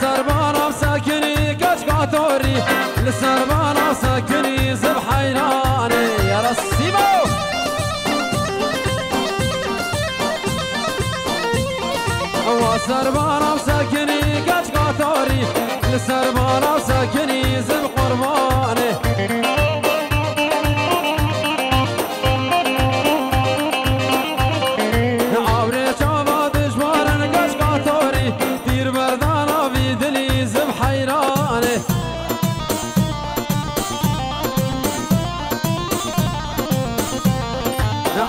سربانا ساكني كاش قطاري سربانا ساكني زب قرباني عبري شابا دجبارا كاش قطاري دير بردانا في دلي زب حيراني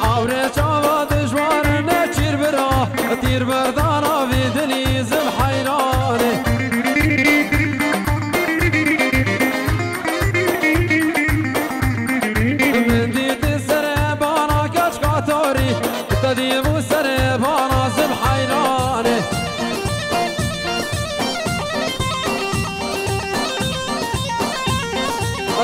عبري شابا دجبارا نشير برا دير بردانا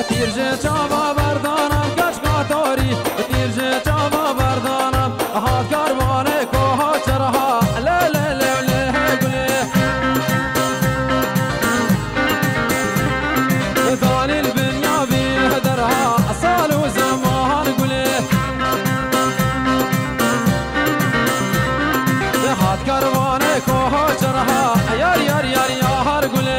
تیرجه چاوا بردانم کچ قطاری تیرجه چاوا بردانم ها کاروانه کوها چرها لا لا لا لا گله دانی البنیا بی درها سال و زمان گله ها کاروانه کوها چرها یار یار یار یار گله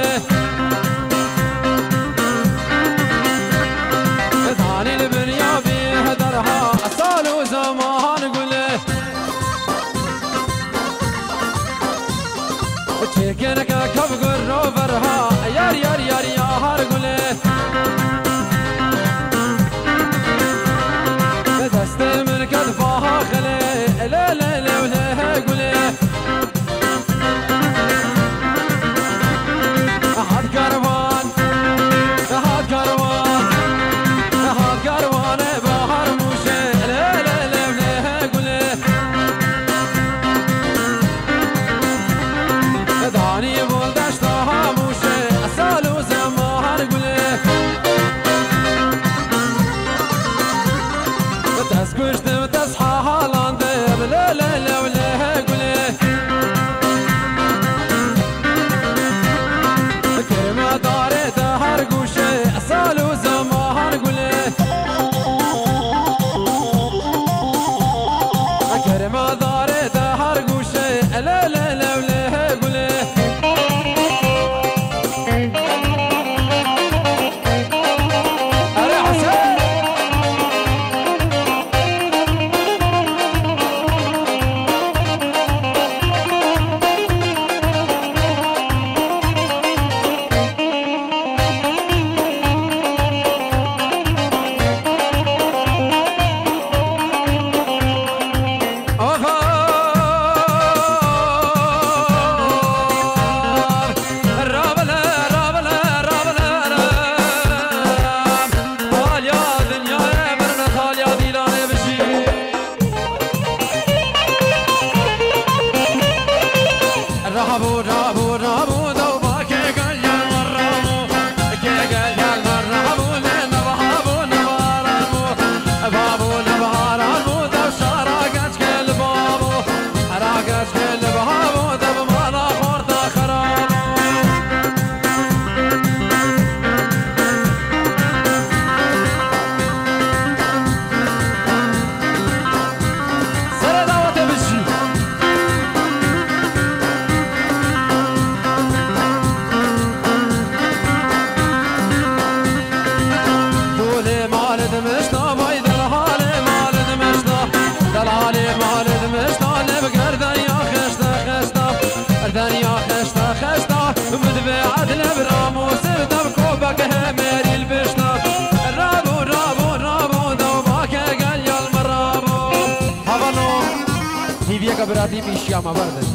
برادی بیشیم آوردن،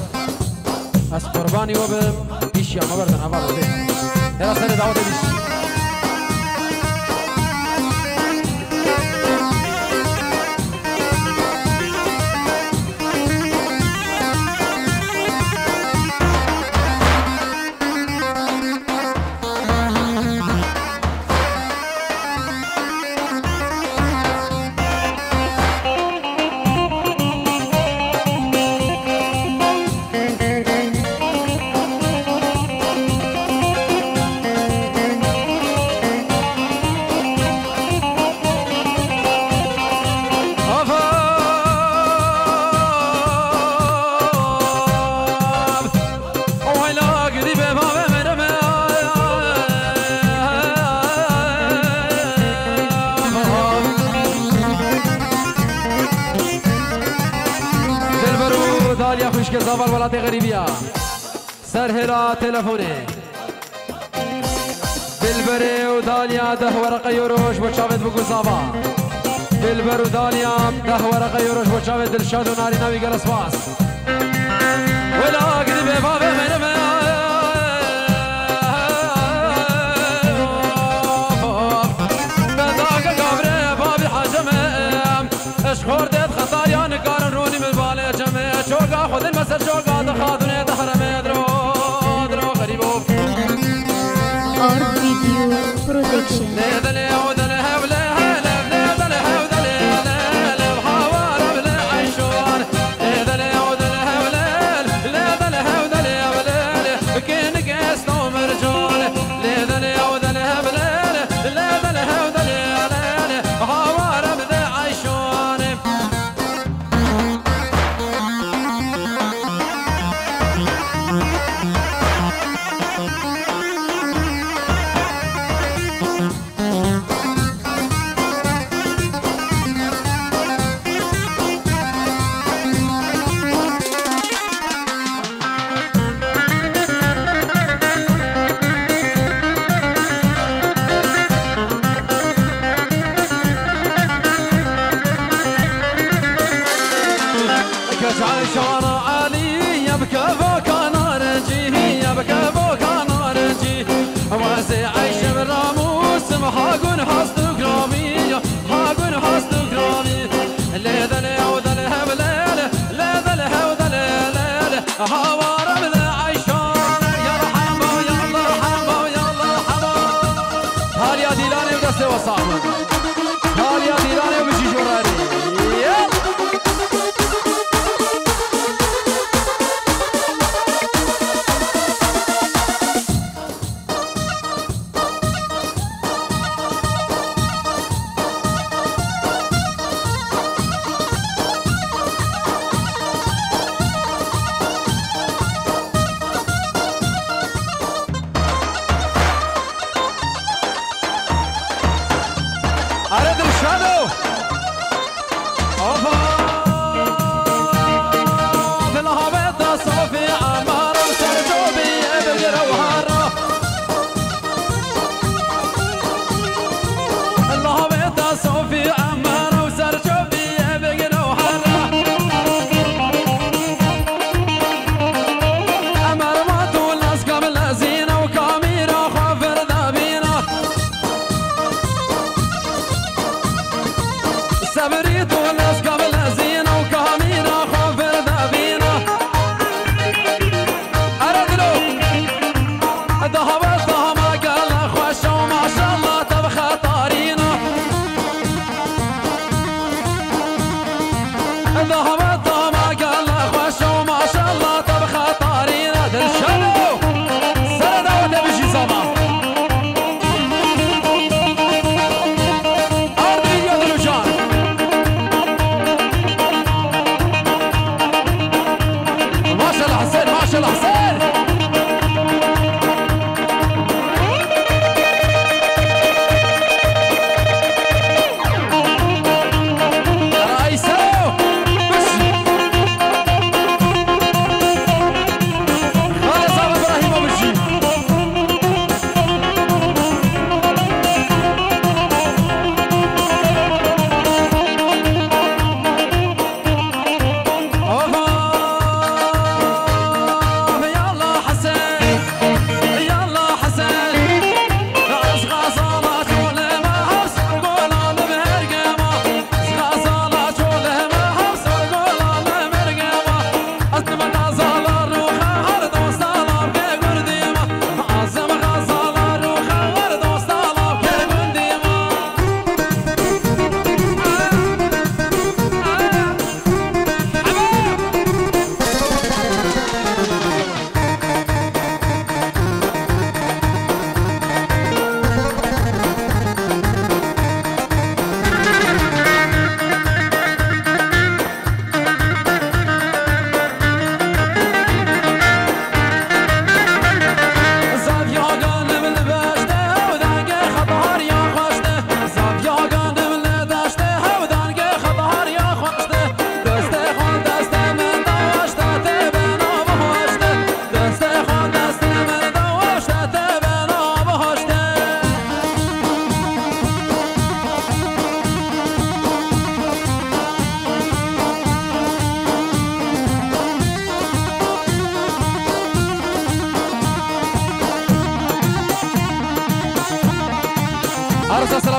از قربانی و بهم بیشیم آوردن آوردن. هر سال داوود بیشی. مشكل زوال ولاد غريبية سرهلا تلفوني بالبري ودانيا ده ورقة يروش وشافت بقصابة بالبر ودانيا ده ورقة يروش وشافت الشاد وناري نبي جلس باس ولا قريب بابي من خوردت خطايا نكارن روني من بالي جميع شوقا خذ المسا شوقا دخاذني تحرمي درو درو غريبو اور فيديو برودكشن ليدلي ودلي هبلي هلا ليدلي هودلي ليلي وحوار بلا عيشور ليدلي ودلي هبلي ليدلي هودلي هبلي بكين قاس نوم رجول ليدلي ودلي هبلي ليدلي هودلي ليلي وحوار بلا عيشور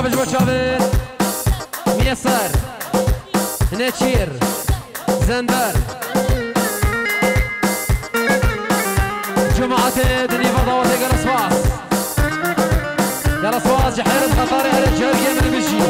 حافظ بوشابين ميسر نتشير زندر جمعة دني فضا وطي قرصواص قرصواص جحيرة خطاري على الجارية من بجي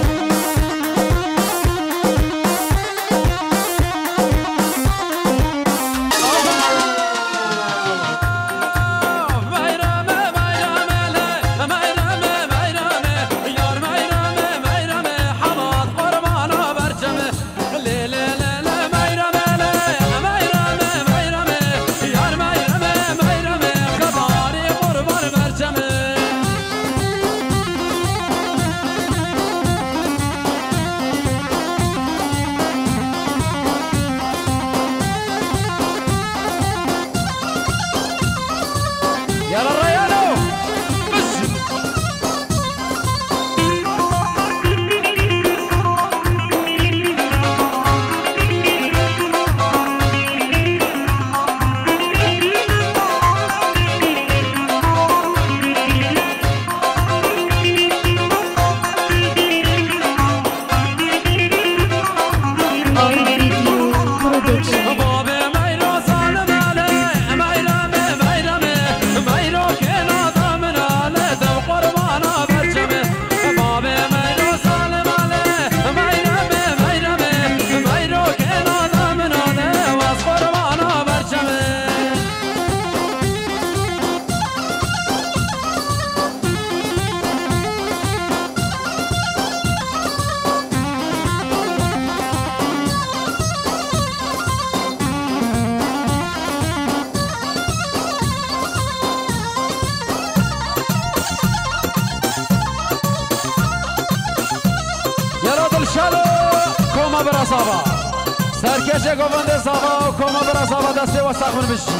سرکشه گوانده زبا و کما برا زبا دسته و سخمون بشی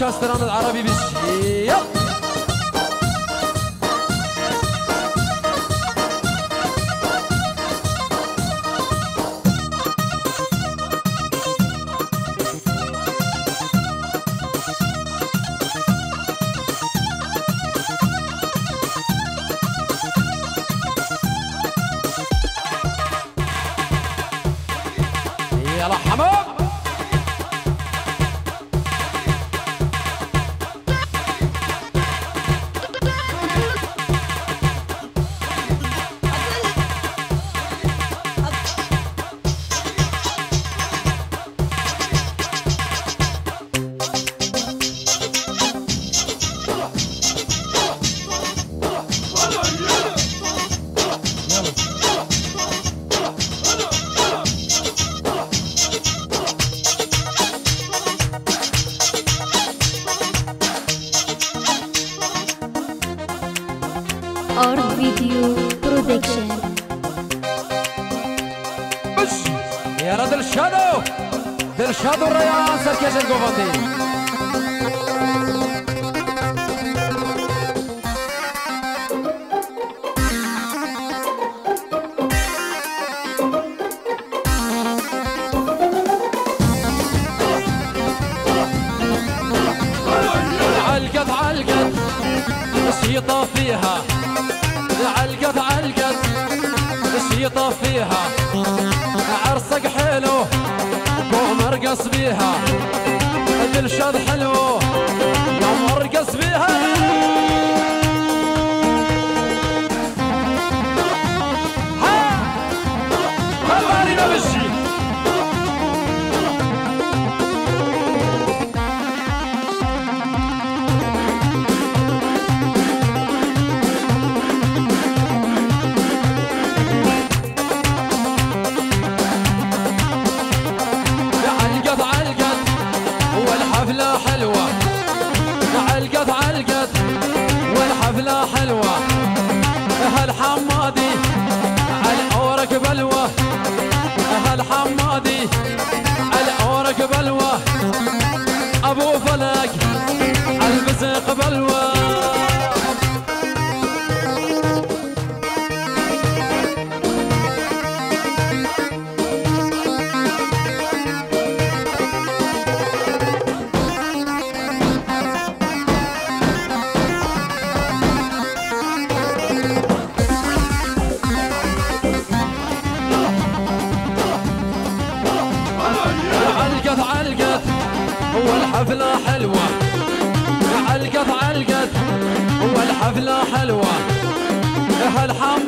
شاستران العربي بالشيء يلا حمام Our video production. يا رد الشادو الشادو الريان سركش القوفاتي. علقت الشيطة فيها علقت الشيطة فيها عرسك حلو بو مرقص بيها دلشاد حلو يوم مرقص بيها هالمارينا بالشي والحفلة حلوة أهل حمادي على عورك بلوة أهل حمادي على عورك بلوة أبو فلك على البزق بلوة والحفلة حلوة علقت والحفلة حلوة هالحم